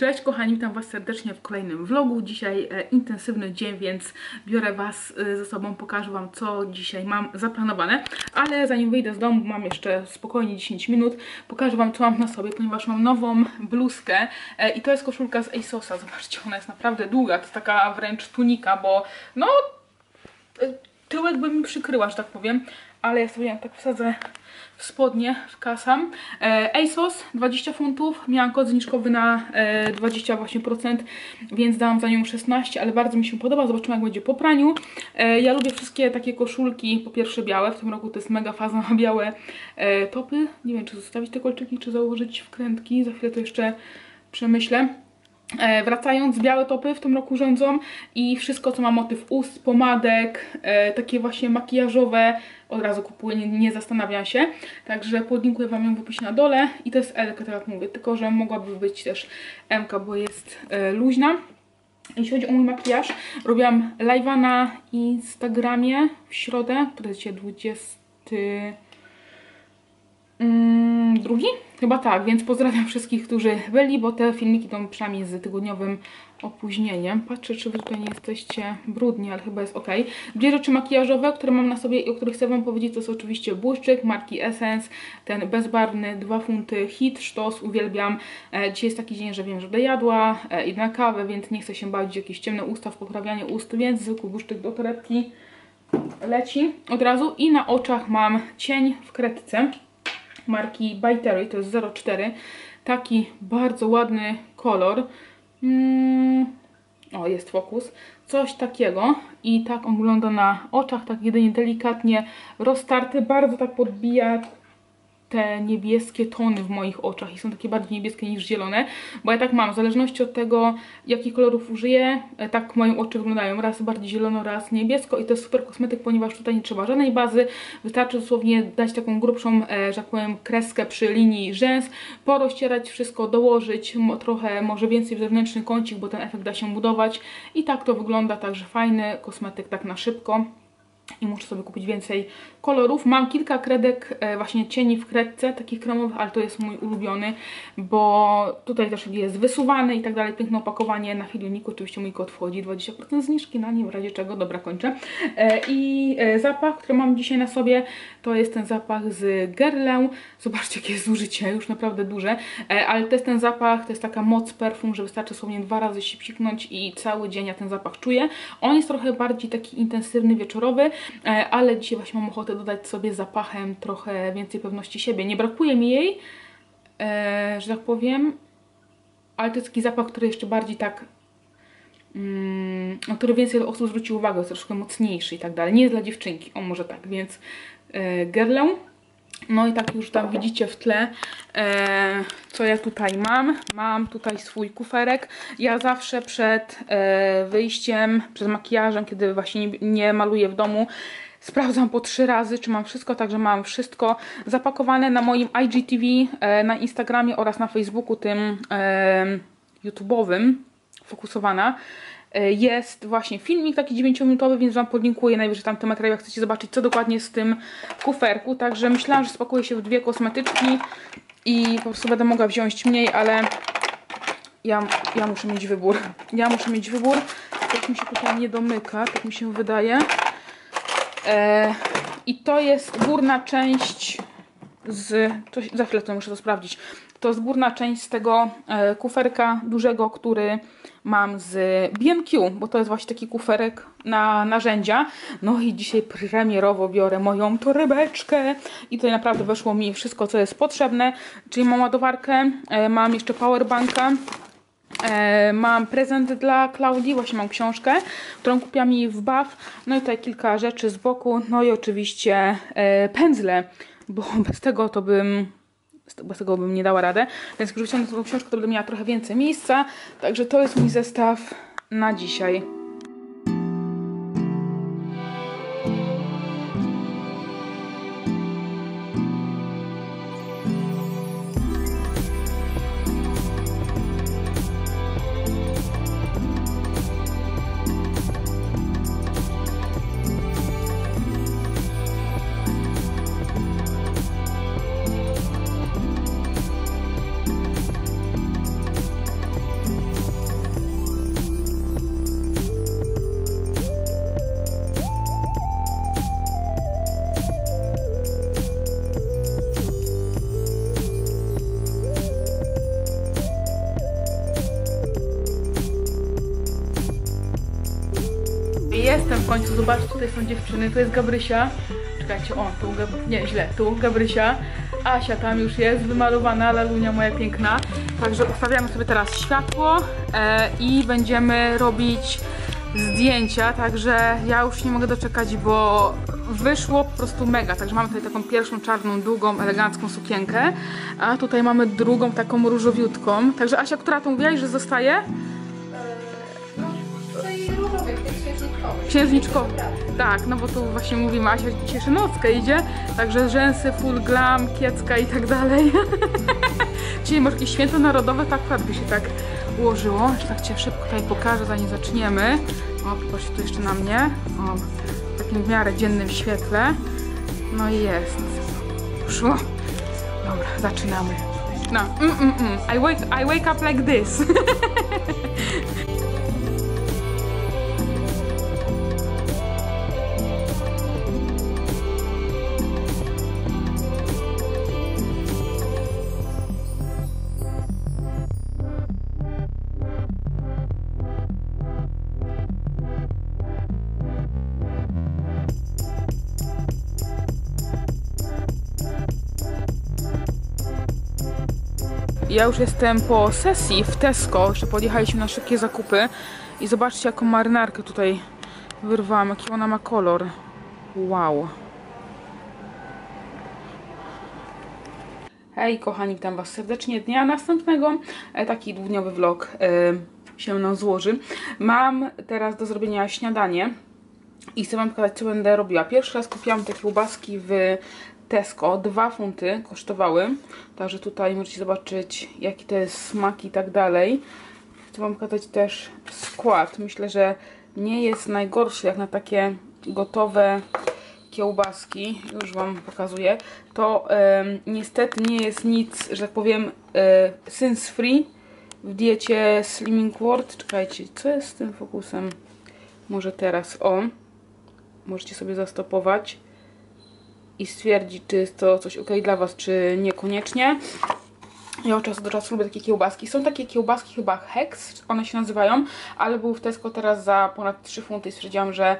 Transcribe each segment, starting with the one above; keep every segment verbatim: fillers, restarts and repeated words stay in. Cześć kochani, witam Was serdecznie w kolejnym vlogu. Dzisiaj e, intensywny dzień, więc biorę Was e, ze sobą, pokażę Wam, co dzisiaj mam zaplanowane. Ale zanim wyjdę z domu, mam jeszcze spokojnie dziesięć minut, pokażę Wam, co mam na sobie, ponieważ mam nową bluzkę e, i to jest koszulka z ASOSa. Zobaczcie, ona jest naprawdę długa, to jest taka wręcz tunika, bo no tyłek by mi przykryła, że tak powiem. Ale ja sobie tak wsadzę w spodnie, wkasam. E, ASOS dwadzieścia funtów, miałam kod zniżkowy na e, dwadzieścia procent, więc dałam za nią szesnaście, ale bardzo mi się podoba, zobaczymy jak będzie po praniu. E, ja lubię wszystkie takie koszulki, po pierwsze białe, w tym roku to jest mega faza na białe e, topy. Nie wiem, czy zostawić te kolczyki, czy założyć wkrętki, za chwilę to jeszcze przemyślę. E, wracając, białe topy w tym roku rządzą i wszystko co ma motyw ust, pomadek, e, takie właśnie makijażowe od razu kupuję, nie, nie zastanawiam się. Także podlinkuję Wam ją w opisie na dole i to jest L-ka, tak jak mówię, tylko że mogłaby być też M-ka, bo jest e, luźna. Jeśli chodzi o mój makijaż, robiłam live'a na Instagramie w środę, który jest dzisiaj dwudziesty drugi? Chyba tak, więc pozdrawiam wszystkich, którzy byli, bo te filmiki to przynajmniej z tygodniowym opóźnieniem. Patrzę, czy Wy tutaj nie jesteście brudni, ale chyba jest ok. Dwie rzeczy makijażowe, które mam na sobie i o których chcę Wam powiedzieć, to jest oczywiście błyszczyk marki Essence, ten bezbarwny, dwa funty, hit, sztos, uwielbiam. Dzisiaj jest taki dzień, że wiem, że dojadła, idę na kawę, więc nie chcę się bawić jakieś ciemne usta, w poprawianie ust, więc zwykły błyszczyk do torebki leci od razu. I na oczach mam cień w kredce marki By Terry, to jest zero cztery, taki bardzo ładny kolor, mm, o jest fokus, coś takiego i tak on wygląda na oczach, tak jedynie delikatnie roztarty, bardzo tak podbija te niebieskie tony w moich oczach i są takie bardziej niebieskie niż zielone, bo ja tak mam, w zależności od tego, jakich kolorów użyję, tak moje oczy wyglądają, raz bardziej zielono, raz niebiesko i to jest super kosmetyk, ponieważ tutaj nie trzeba żadnej bazy, wystarczy dosłownie dać taką grubszą, że tak powiem, kreskę przy linii rzęs, porozcierać wszystko, dołożyć trochę, może więcej w zewnętrzny kącik, bo ten efekt da się budować i tak to wygląda, także fajny kosmetyk tak na szybko. I muszę sobie kupić więcej kolorów. Mam kilka kredek, e, właśnie cieni w kredce, takich kremowych, ale to jest mój ulubiony, bo tutaj też jest wysuwany i tak dalej. Piękne opakowanie na filmiku, oczywiście mój kod wchodzi, dwadzieścia procent zniżki na nim, w razie czego, dobra, kończę. E, I e, zapach, który mam dzisiaj na sobie, to jest ten zapach z Guerlain. Zobaczcie, jakie jest zużycie, już naprawdę duże, e, ale to jest ten zapach, to jest taka moc perfum, że wystarczy dosłownie dwa razy się psiknąć i cały dzień ja ten zapach czuję. On jest trochę bardziej taki intensywny, wieczorowy, ale dzisiaj właśnie mam ochotę dodać sobie zapachem trochę więcej pewności siebie. Nie brakuje mi jej, że tak powiem, ale to jest taki zapach, który jeszcze bardziej tak, na który więcej osób zwróci uwagę, jest troszkę mocniejszy i tak dalej. Nie jest dla dziewczynki, o może tak, więc Guerlain. No i tak już tam widzicie w tle, e, co ja tutaj mam. Mam tutaj swój kuferek. Ja zawsze przed e, wyjściem, przed makijażem, kiedy właśnie nie, nie maluję w domu, sprawdzam po trzy razy, czy mam wszystko, także mam wszystko zapakowane na moim I G T V, e, na Instagramie oraz na Facebooku tym e, YouTube'owym, fokusowana. Jest właśnie filmik taki dziewięciominutowy, więc Wam podlinkuję najwyżej tamte materiały, jak chcecie zobaczyć, co dokładnie jest w tym kuferku. Także myślałam, że spakuję się w dwie kosmetyczki i po prostu będę mogła wziąć mniej, ale ja, ja muszę mieć wybór. Ja muszę mieć wybór, coś mi się tutaj nie domyka, tak mi się wydaje. Eee, I to jest górna część z... To, za chwilę to muszę to sprawdzić. To jest górna część z tego e, kuferka dużego, który mam z B M Q, bo to jest właśnie taki kuferek na narzędzia. No i dzisiaj premierowo biorę moją torebeczkę i tutaj naprawdę weszło mi wszystko, co jest potrzebne, czyli mam ładowarkę, e, mam jeszcze powerbanka, e, mam prezent dla Klaudii, właśnie mam książkę, którą kupiła mi w B A F, no i tutaj kilka rzeczy z boku, no i oczywiście e, pędzle, bo bez tego to bym... Bez tego bym nie dała radę. Więc gdy wyciągnę tą książkę, to będę miała trochę więcej miejsca. Także to jest mój zestaw na dzisiaj. jestem w końcu, zobaczcie, tutaj są dziewczyny, tu jest Gabrysia, czekajcie, o, tu, nie, źle, tu Gabrysia, Asia tam już jest wymalowana, lalunia moja piękna. Także ustawiamy sobie teraz światło e, i będziemy robić zdjęcia, także ja już nie mogę doczekać, bo wyszło po prostu mega. Także mamy tutaj taką pierwszą czarną, długą, elegancką sukienkę, a tutaj mamy drugą taką różowiutką. Także Asia, która to mówiłaś, że zostaje? Księżniczkowy. Tak, no bo tu właśnie mówimy, Asia dzisiejszą nockę idzie, także rzęsy, full glam, kiecka i tak dalej. Czyli może jakieś święto narodowe, tak ładnie się tak ułożyło. Jeszcze tak cię szybko tutaj pokażę, zanim zaczniemy. O, popatrzcie tu jeszcze na mnie. O, w takim w miarę dziennym świetle. No i jest. Poszło. Dobra, zaczynamy. No, mm, mm, mm. I wake, I wake up like this. Ja już jestem po sesji w Tesco, jeszcze podjechaliśmy na szybkie zakupy i zobaczcie, jaką marynarkę tutaj wyrwałam, jaki ona ma kolor. Wow. Hej kochani, witam was serdecznie. Dnia następnego, taki dwudniowy vlog yy, się nam złoży. Mam teraz do zrobienia śniadanie i chcę wam pokazać, co będę robiła. Pierwszy raz kupiłam te kiełbaski w Tesco, dwa funty kosztowały, także tutaj możecie zobaczyć, jaki to jest smak i tak dalej. Chcę wam pokazać też skład, myślę, że nie jest najgorszy jak na takie gotowe kiełbaski, już wam pokazuję. To yy, niestety nie jest nic, że tak powiem, yy, since free w diecie Slimming World. Czekajcie, co jest z tym fokusem? Może teraz, o, możecie sobie zastopować i stwierdzi, czy jest to coś ok dla was, czy niekoniecznie. Ja od czasu do czasu lubię takie kiełbaski. Są takie kiełbaski chyba Hex, one się nazywają, ale był w Tesco teraz za ponad trzy funty i stwierdziłam, że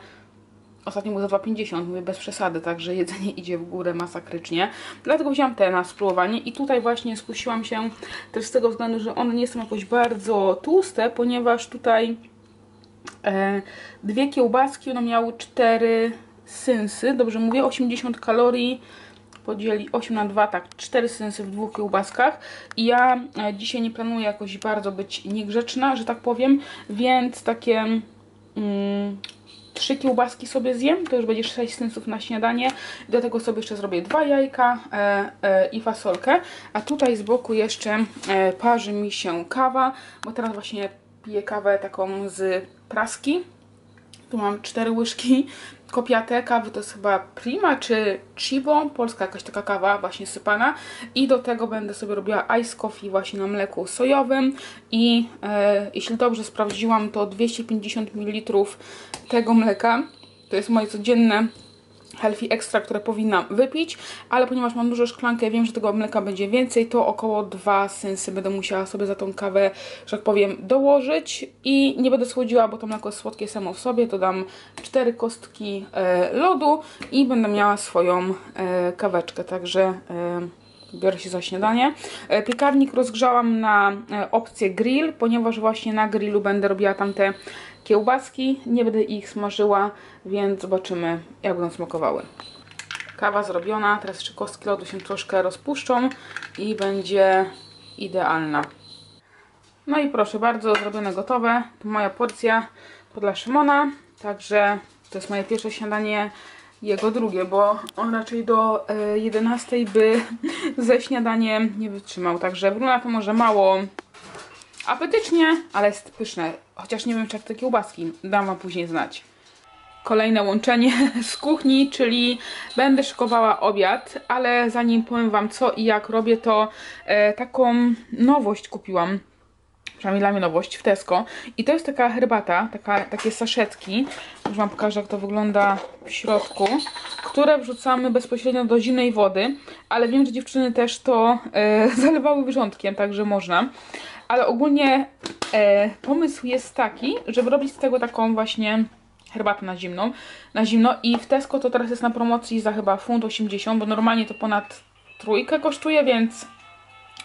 ostatnio był za dwa pięćdziesiąt, mówię bez przesady, także jedzenie idzie w górę masakrycznie. Dlatego wziąłam te na spróbowanie i tutaj właśnie skusiłam się też z tego względu, że one nie są jakoś bardzo tłuste, ponieważ tutaj e, dwie kiełbaski, one miały cztery... synsy, dobrze mówię, osiemdziesiąt kalorii podzieli osiem na dwa, tak, cztery synsy w dwóch kiełbaskach i ja dzisiaj nie planuję jakoś bardzo być niegrzeczna, że tak powiem, więc takie mm, trzy kiełbaski sobie zjem, to już będzie sześć synsów na śniadanie, do tego sobie jeszcze zrobię dwa jajka e, e, i fasolkę, a tutaj z boku jeszcze e, parzy mi się kawa, bo teraz właśnie piję kawę taką z praski, tu mam cztery łyżki, kopiatę kawy, to jest chyba Prima czy Chibo, polska jakaś taka kawa właśnie sypana i do tego będę sobie robiła ice coffee właśnie na mleku sojowym i e, jeśli dobrze sprawdziłam, to dwieście pięćdziesiąt mililitrów tego mleka to jest moje codzienne healthy extra, które powinnam wypić, ale ponieważ mam dużą szklankę i wiem, że tego mleka będzie więcej, to około dwa synsy będę musiała sobie za tą kawę, że tak powiem, dołożyć i nie będę słodziła, bo to mleko jest słodkie samo w sobie, dodam cztery kostki e, lodu i będę miała swoją e, kaweczkę, także e, biorę się za śniadanie. E, piekarnik rozgrzałam na e, opcję grill, ponieważ właśnie na grillu będę robiła tamte kiełbaski, nie będę ich smażyła, więc zobaczymy, jak będą smakowały. Kawa zrobiona, teraz jeszcze kostki lodu się troszkę rozpuszczą i będzie idealna. No i proszę bardzo, zrobione, gotowe. To moja porcja to dla Szymona, także to jest moje pierwsze śniadanie, jego drugie, bo on raczej do jedenastej by ze śniadaniem nie wytrzymał, także wygląda to może mało apetycznie, ale jest pyszne. Chociaż nie wiem, czy jak te kiełbaski. Dam wam później znać. Kolejne łączenie z kuchni, czyli będę szykowała obiad, ale zanim powiem wam, co i jak robię, to e, taką nowość kupiłam. Przynajmniej dla mnie nowość w Tesco. I to jest taka herbata, taka, takie saszetki. Już wam pokażę, jak to wygląda w środku. Które wrzucamy bezpośrednio do zimnej wody. Ale wiem, że dziewczyny też to e, zalewały wrzątkiem, także można. Ale ogólnie e, pomysł jest taki, żeby robić z tego taką właśnie herbatę na zimną, na zimno. I w Tesco to teraz jest na promocji za chyba funt osiemdziesiąt, bo normalnie to ponad trójkę kosztuje, więc,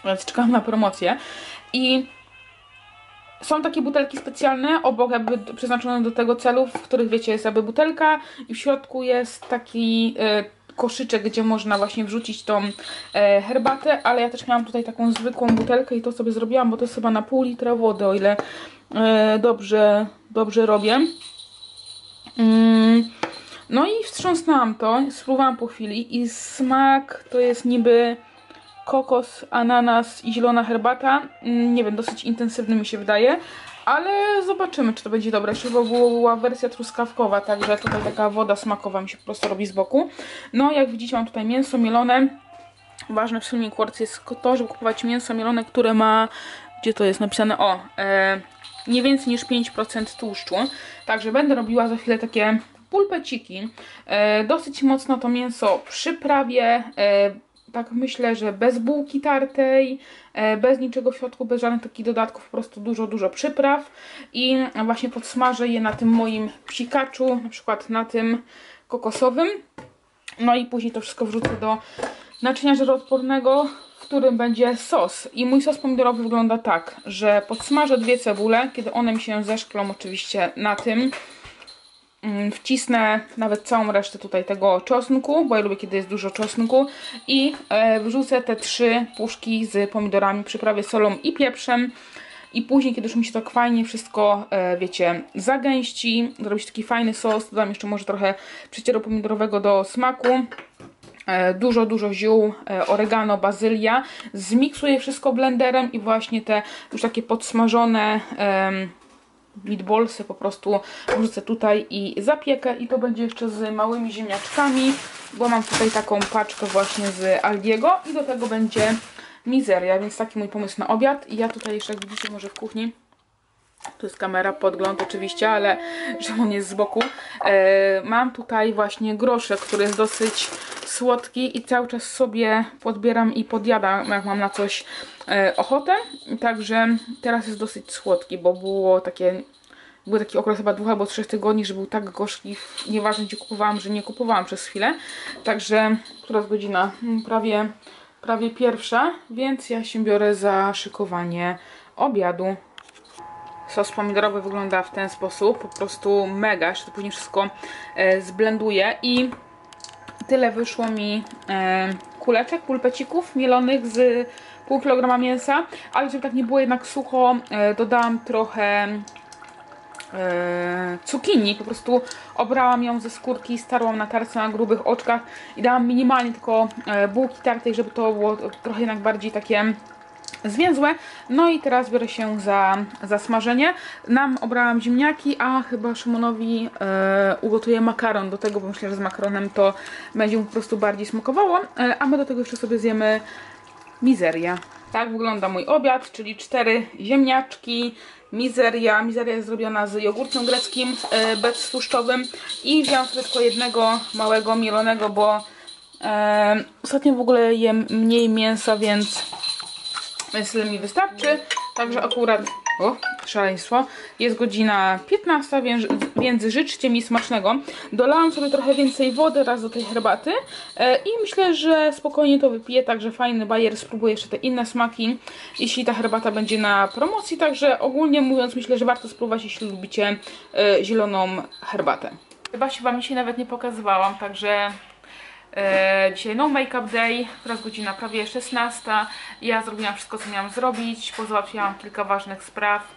więc czekam na promocję. I są takie butelki specjalne, obok jakby przeznaczone do tego celu, w których wiecie, jest jakby butelka i w środku jest taki y, koszyczek, gdzie można właśnie wrzucić tą y, herbatę, ale ja też miałam tutaj taką zwykłą butelkę i to sobie zrobiłam, bo to jest chyba na pół litra wody, o ile y, dobrze, dobrze robię. Yy, no i wstrząsnęłam to, spróbowałam po chwili i smak to jest niby kokos, ananas i zielona herbata. Nie wiem, dosyć intensywny mi się wydaje, ale zobaczymy, czy to będzie dobre. Jeszcze była wersja truskawkowa, także tutaj taka woda smakowa mi się po prostu robi z boku. No, jak widzicie, mam tutaj mięso mielone. Ważne w Slimming World jest to, żeby kupować mięso mielone, które ma, gdzie to jest napisane, o, e, nie więcej niż pięć procent tłuszczu. Także będę robiła za chwilę takie pulpeciki. E, dosyć mocno to mięso przyprawię, e, tak myślę, że bez bułki tartej, bez niczego w środku, bez żadnych takich dodatków, po prostu dużo, dużo przypraw. I właśnie podsmażę je na tym moim psikaczu, na przykład na tym kokosowym. No i później to wszystko wrzucę do naczynia żaroodpornego, w którym będzie sos. I mój sos pomidorowy wygląda tak, że podsmażę dwie cebule, kiedy one mi się zeszklą oczywiście na tym. Wcisnę nawet całą resztę tutaj tego czosnku, bo ja lubię, kiedy jest dużo czosnku. I wrzucę te trzy puszki z pomidorami, przyprawię solą i pieprzem. I później, kiedy już mi się to fajnie wszystko, wiecie, zagęści, zrobić taki fajny sos, dodam jeszcze może trochę przecieru pomidorowego do smaku. Dużo, dużo ziół, oregano, bazylia. Zmiksuję wszystko blenderem i właśnie te już takie podsmażone meatballsy po prostu wrzucę tutaj i zapiekę. I to będzie jeszcze z małymi ziemniaczkami, bo mam tutaj taką paczkę właśnie z Aldiego i do tego będzie mizeria, więc taki mój pomysł na obiad. I ja tutaj jeszcze, jak widzicie, może w kuchni, tu jest kamera, podgląd oczywiście, ale że on jest z boku, e, mam tutaj właśnie groszek, który jest dosyć słodki i cały czas sobie podbieram i podjadam, jak mam na coś e, ochotę. Także teraz jest dosyć słodki, bo było takie, był taki okres chyba dwóch albo trzech tygodni, że był tak gorzki, nieważne gdzie kupowałam, że nie kupowałam przez chwilę. Także która jest godzina? Prawie, prawie pierwsza, więc ja się biorę za szykowanie obiadu. Sos pomidorowy wygląda w ten sposób, po prostu mega, jeszcze to później wszystko e, zblenduję. I tyle wyszło mi e, kuleczek, pulpecików mielonych z pół kilograma mięsa, ale żeby tak nie było jednak sucho, e, dodałam trochę e, cukinii, po prostu obrałam ją ze skórki, starłam na tarce na grubych oczkach i dałam minimalnie tylko e, bułki tartej, żeby to było trochę jednak bardziej takie zwięzłe. No i teraz biorę się za, za smażenie. Nam obrałam ziemniaki, a chyba Szymonowi e, ugotuję makaron do tego, bo myślę, że z makaronem to będzie mu po prostu bardziej smakowało, e, a my do tego jeszcze sobie zjemy mizerię. Tak wygląda mój obiad, czyli cztery ziemniaczki, mizeria. Mizeria jest zrobiona z jogurtem greckim, e, beztłuszczowym, i wziąłam sobie tylko jednego małego mielonego, bo e, ostatnio w ogóle jem mniej mięsa, więc tyle mi wystarczy. Także akurat, o, szaleństwo, jest godzina piętnasta, więc, więc życzcie mi smacznego. Dolałam sobie trochę więcej wody raz do tej herbaty e, i myślę, że spokojnie to wypiję, także fajny bajer, spróbuję jeszcze te inne smaki, jeśli ta herbata będzie na promocji. Także ogólnie mówiąc, myślę, że warto spróbować, jeśli lubicie e, zieloną herbatę. Chyba się wam dzisiaj nawet nie pokazywałam, także dzisiaj no make-up day, teraz godzina prawie szesnasta. Ja zrobiłam wszystko, co miałam zrobić, pozałatwiałam kilka ważnych spraw.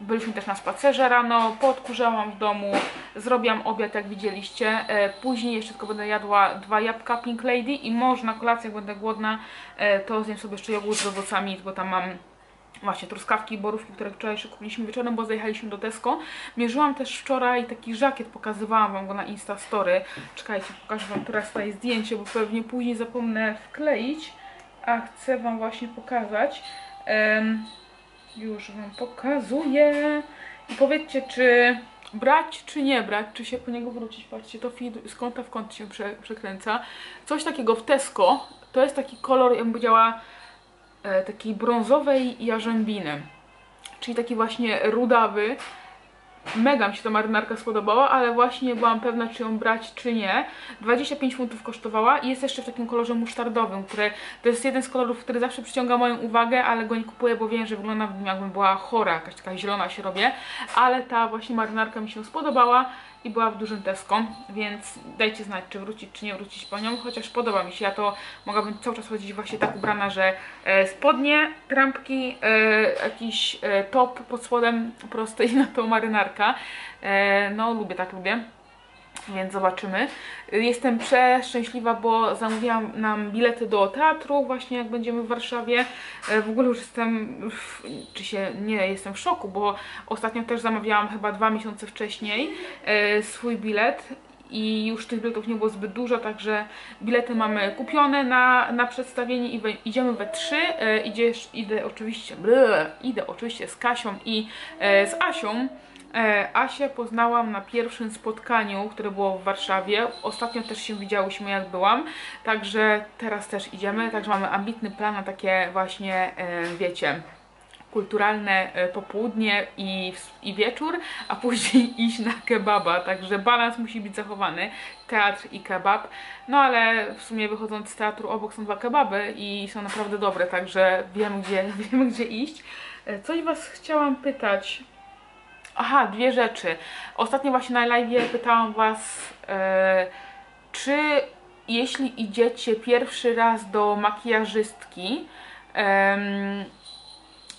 Byliśmy też na spacerze rano, podkurzałam w domu, zrobiłam obiad, jak widzieliście. Później jeszcze tylko będę jadła dwa jabłka Pink Lady i może na kolację, jak będę głodna, to zjem sobie jeszcze jogurt z owocami, bo tam mam właśnie truskawki i borówki, które wczoraj jeszcze kupiliśmy wieczorem, bo zajechaliśmy do Tesco. Mierzyłam też wczoraj taki żakiet, pokazywałam wam go na Instastory. Czekajcie, pokażę wam teraz tutaj zdjęcie, bo pewnie później zapomnę wkleić, a chcę wam właśnie pokazać. Um, już wam pokazuję. I powiedzcie, czy brać, czy nie brać, czy się po niego wrócić. Patrzcie, to z kąta w kąt się prze, przekręca. Coś takiego w Tesco. To jest taki kolor, jakbym powiedziała, takiej brązowej jarzębiny, czyli taki właśnie rudawy, Mega mi się ta marynarka spodobała, ale właśnie byłam pewna, czy ją brać, czy nie. dwadzieścia pięć funtów kosztowała i jest jeszcze w takim kolorze musztardowym, który to jest jeden z kolorów, który zawsze przyciąga moją uwagę, ale go nie kupuję, bo wiem, że wygląda, jakbym była chora, jakaś taka zielona się robię. Ale ta właśnie marynarka mi się spodobała i była w dużym Tesco, więc dajcie znać, czy wrócić, czy nie wrócić po nią, chociaż podoba mi się. Ja to mogłabym cały czas chodzić właśnie tak ubrana, że spodnie, trampki, jakiś top pod spodem prosty i na tą marynarkę. No lubię, tak lubię, więc zobaczymy. Jestem przeszczęśliwa, bo zamówiłam nam bilety do teatru właśnie jak będziemy w Warszawie. W ogóle już jestem, w, czy się nie, jestem w szoku, bo ostatnio też zamawiałam chyba dwa miesiące wcześniej swój bilet i już tych biletów nie było zbyt dużo, także bilety mamy kupione na, na przedstawienie i we, idziemy we trzy. E, idziesz, idę, oczywiście, bleh, idę oczywiście z Kasią i e, z Asią. E, Asię poznałam na pierwszym spotkaniu, które było w Warszawie. Ostatnio też się widziałyśmy, jak byłam, także teraz też idziemy, także mamy ambitny plan na takie właśnie, e, wiecie, kulturalne popołudnie i, i wieczór, a później iść na kebaba, także balans musi być zachowany, teatr i kebab. No ale w sumie wychodząc z teatru obok są dwa kebaby i są naprawdę dobre, także wiem gdzie, wiem, gdzie iść. Coś was chciałam pytać. Aha, dwie rzeczy. Ostatnio właśnie na live pytałam was, yy, czy jeśli idziecie pierwszy raz do makijażystki, yy,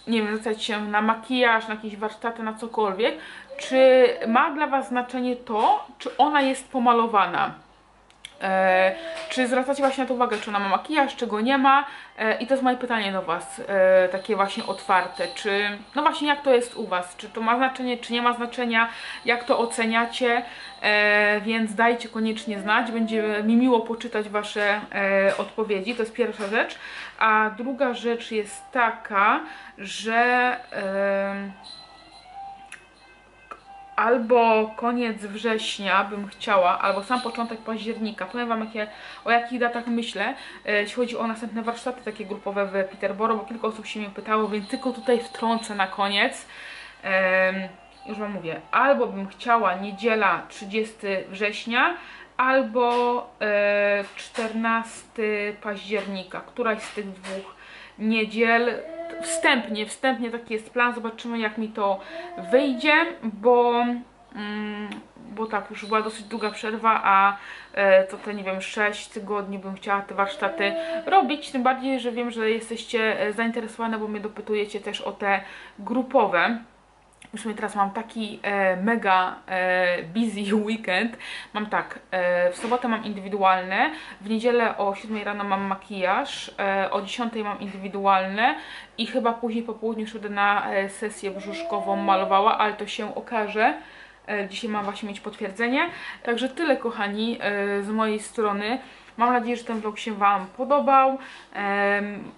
nie wiem, zwracać się na makijaż, na jakieś warsztaty, na cokolwiek, czy ma dla was znaczenie to, czy ona jest pomalowana? E, czy zwracacie właśnie na to uwagę, czy ona ma makijaż, czy go nie ma? E, I to jest moje pytanie do was, e, takie właśnie otwarte. Czy, no właśnie, jak to jest u was? Czy to ma znaczenie, czy nie ma znaczenia? Jak to oceniacie? E, więc dajcie koniecznie znać. Będzie mi miło poczytać wasze e, odpowiedzi. To jest pierwsza rzecz. A druga rzecz jest taka, że e, albo koniec września bym chciała, albo sam początek października. Powiem wam, jakie, o jakich datach myślę, jeśli chodzi o następne warsztaty takie grupowe w Peterborough, bo kilka osób się mnie pytało, więc tylko tutaj wtrącę na koniec. Już wam mówię, albo bym chciała niedziela trzydziestego września, albo czternastego października, któraś z tych dwóch niedziel. Wstępnie, wstępnie taki jest plan, zobaczymy jak mi to wyjdzie, bo, bo tak, już była dosyć długa przerwa, a co te, nie wiem, sześć tygodni bym chciała te warsztaty robić, tym bardziej, że wiem, że jesteście zainteresowane, bo mnie dopytujecie też o te grupowe. Już mnie teraz mam taki e, mega e, busy weekend. Mam tak, e, w sobotę mam indywidualne, w niedzielę o siódmej rano mam makijaż, e, o dziesiątej mam indywidualne i chyba później po południu już będę na sesję brzuszkową malowała, ale to się okaże. E, dzisiaj mam właśnie mieć potwierdzenie. Także tyle, kochani, e, z mojej strony. Mam nadzieję, że ten vlog się wam podobał.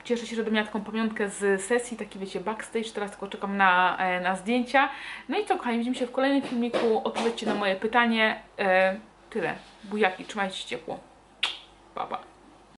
Cieszę się, że będę miała taką pamiątkę z sesji, taki wiecie backstage, teraz tylko czekam na, na zdjęcia. No i co, kochani, widzimy się w kolejnym filmiku, odpowiedzcie na moje pytanie. Tyle, bujaki, trzymajcie się ciepło. Pa, pa.